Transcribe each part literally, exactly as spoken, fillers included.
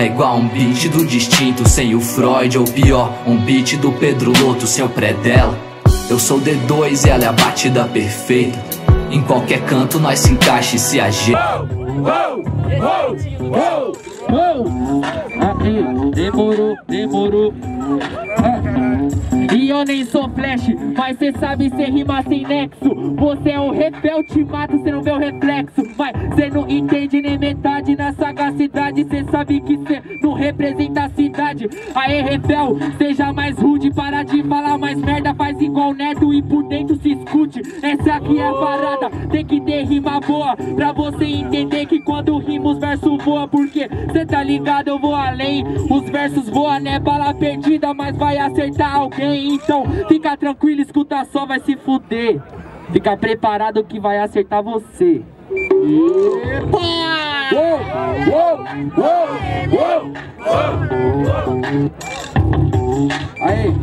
é igual um beat do Distinto sem o Freud, ou pior, um beat do Pedro Lotto sem o pré dela. Eu sou D dois e ela é a batida perfeita. Em qualquer canto nós se encaixa e se ajeita. Demorou, demorou. E eu nem sou flash, mas cê sabe, cê rima sem nexo. Você é o Refel, te mato, cê não vê o reflexo. Mas cê não entende nem metade na sagacidade. Cê sabe que cê não representa a cidade. Aê Refel, seja mais rude, para de falar mais merda. Faz igual Neto e por dentro se escute. Essa aqui é a parada, tem que ter rima boa, pra você entender que quando rima os versos voa. Porque cê tá ligado, eu vou além. Os versos voam, né? Bala perdida, mas vai acertar alguém. Então fica tranquilo, escuta só, vai se fuder. Fica preparado que vai acertar você. Aí.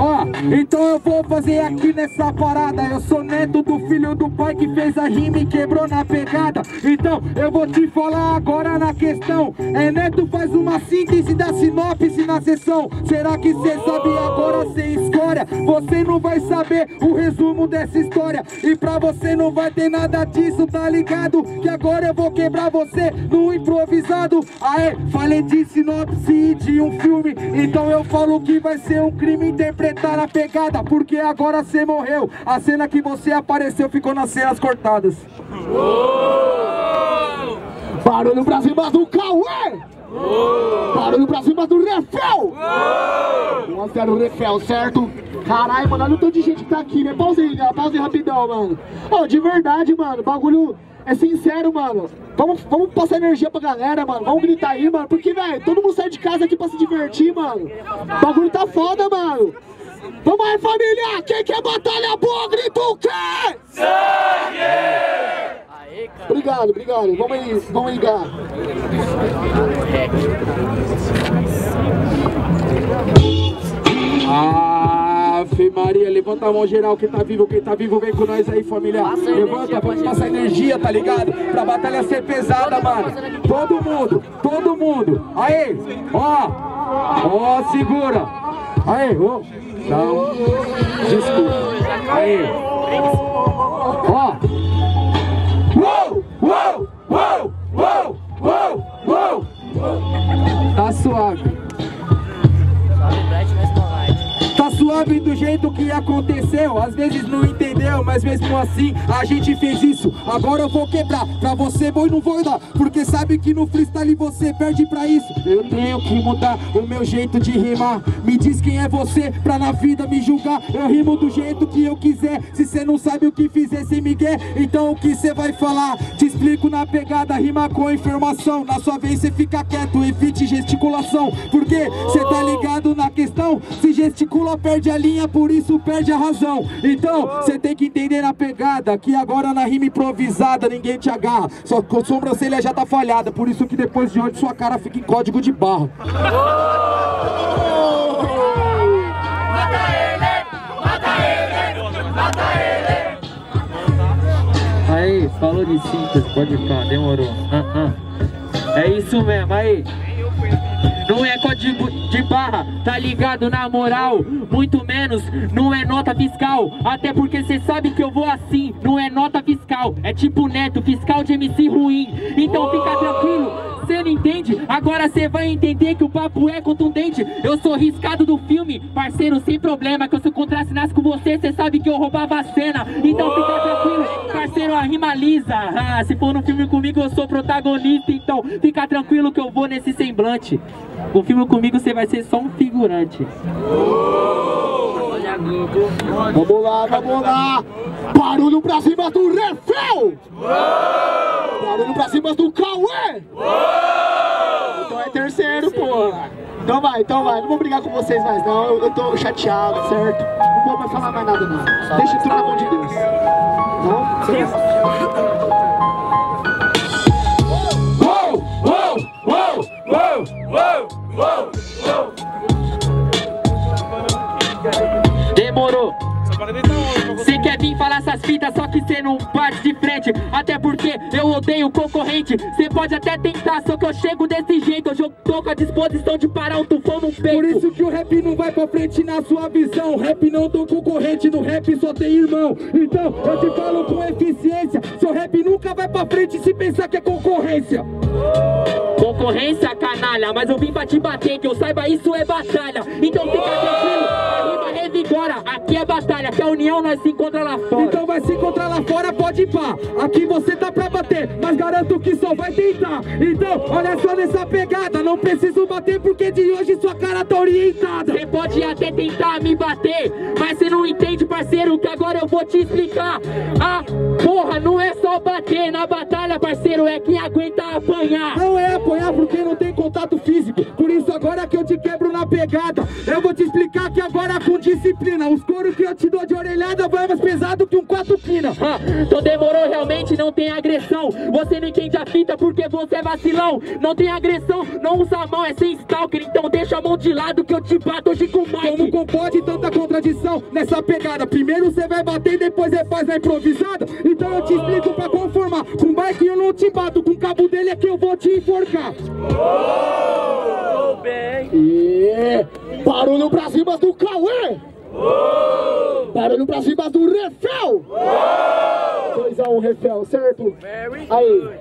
Ó, oh, então eu vou fazer aqui nessa parada. Eu sou neto do filho do pai que fez a rima e quebrou na pegada. Então eu vou te falar agora na questão. É Neto faz uma síntese da sinopse na sessão. Será que cê sabe agora sem história? Você não vai saber o resumo dessa história. E pra você não vai ter nada disso, tá ligado? Que agora eu vou quebrar você no improvisado. Aê, falei de sinopse de um filme. Então eu falo que vai ser um crime interpretado na pegada, porque agora você morreu. A cena que você apareceu ficou nas cenas cortadas. Oh! Barulho pra cima do Cauê! Oh! Barulho pra cima do Refel! Oh! um a zero Refel, certo? Caralho, mano, olha o tanto de gente que tá aqui, né? Pausa aí, né? Pausa aí rapidão, mano. Ô, oh, de verdade, mano, bagulho é sincero, mano. Vamos, vamos passar energia pra galera, mano. Vamos gritar aí, mano. Porque, velho, todo mundo sai de casa aqui pra se divertir, mano. O bagulho tá foda, mano. Vamos aí, família! Quem quer batalha boa, grita o quê? Sangue! Obrigado, obrigado. Vamos aí, vamos ligar. Ave Maria, levanta a mão geral, quem tá vivo, quem tá vivo, vem com nós aí, família. Levanta, vamos passar energia, tá ligado? Pra batalha ser pesada, mano. Todo mundo, todo mundo. Aê, ó, ó, segura. Aê, ó. Não, desculpa. Aí. Ó. Uou, uou, uou, uou, uou, uou. Tá suave. Tá suave do jeito que aconteceu. Às vezes não entendeu, mas mesmo assim a gente fez isso. Agora eu vou quebrar. Pra você vou e não vou dar. Porque sabe que no freestyle você perde pra isso. Eu tenho que mudar o meu jeito de rimar. Me diz quem é você pra na vida me julgar. Eu rimo do jeito que eu quiser. Se cê não sabe o que fizer sem migué, então o que cê vai falar? Te explico na pegada, rima com informação. Na sua vez cê fica quieto, evite gesticulação. Porque cê tá ligado na questão? Se gesticula perde a linha, por isso perde a razão. Então cê tem que entender na pegada, que agora na rima improvisada ninguém te agarra. Só que a sobrancelha já tá falhada, por isso que depois de hoje sua cara fica em código de barra. Aí, falou de síntese, pode ficar, demorou. Ah, ah. É isso mesmo, aí. Não é código de barra, tá ligado na moral? Muito menos, não é nota fiscal. Até porque cê sabe que eu vou assim, não é nota fiscal. É tipo Neto, fiscal de M C ruim. Então fica tranquilo. Você não entende? Agora você vai entender que o papo é contundente. Eu sou riscado do filme, parceiro, sem problema. Que eu se eu contracenasse com você, você sabe que eu roubava a cena. Então fica tranquilo, parceiro, a rima lisa. Ah, se for no filme comigo, eu sou protagonista. Então fica tranquilo que eu vou nesse semblante. O filme comigo, você vai ser só um figurante. Vamos lá, vamos lá. Barulho pra cima do Refel! Barulho pra cima do Cauê! Uou! Então é terceiro, porra. Então vai, então vai. Não vou brigar com vocês mais não. Eu, eu tô chateado, certo? Não vou mais falar mais nada não. Deixa tudo na mão de Deus. Uou, uou, uou, uou, uou, uou, uou. Demorou. Se quer vir falar essas fita, só que cê não bate de frente. Até porque eu odeio concorrente. Cê pode até tentar, só que eu chego desse jeito. Hoje eu tô com a disposição de parar um tufão no peito. Por isso que o rap não vai pra frente na sua visão. Rap não tem concorrente, no rap só tem irmão. Então eu te falo com eficiência, seu rap nunca vai pra frente se pensar que é concorrência. Concorrência, canalha, mas eu vim pra te bater, que eu saiba isso é batalha. Então fica tranquilo, a rima revigora, aqui é batalha, que a união nós se encontra lá fora. Então vai se encontrar lá fora, pode ir pá, aqui você tá pra bater, mas garanto que só vai tentar. Então olha só nessa pegada, não preciso bater porque de hoje sua cara tá orientada. Você pode até tentar me bater, mas você não entende, parceiro, que agora eu vou te explicar. Ah, porra, não é só bater na batalha, parceiro, é quem aguenta apanhar. Não é apanhar porque não tem contato físico, por isso agora que eu te quebro na pegada, eu vou te explicar que agora com disciplina, os coros que eu te dou de orelhada vai mais pesado que um quatro quina. Ah, então demorou, realmente não tem agressão, você não entende a fita porque você é vacilão. Não tem agressão, não usa a mão, é sem stalker, então deixa a mão de lado que eu te bato hoje com mais. Como compode tanta contradição nessa pegada? Primeiro você vai bater e depois você faz a improvisada. Então eu te explico pra conformar, com bike eu não te bato, com o cabo dele é que eu vou te enforcar. Oh! Oh, bem. E... barulho pras rimas do Cauê! Oh! Barulho pras rimas do Refel! dois a um, Refel, certo? Very aí. Good.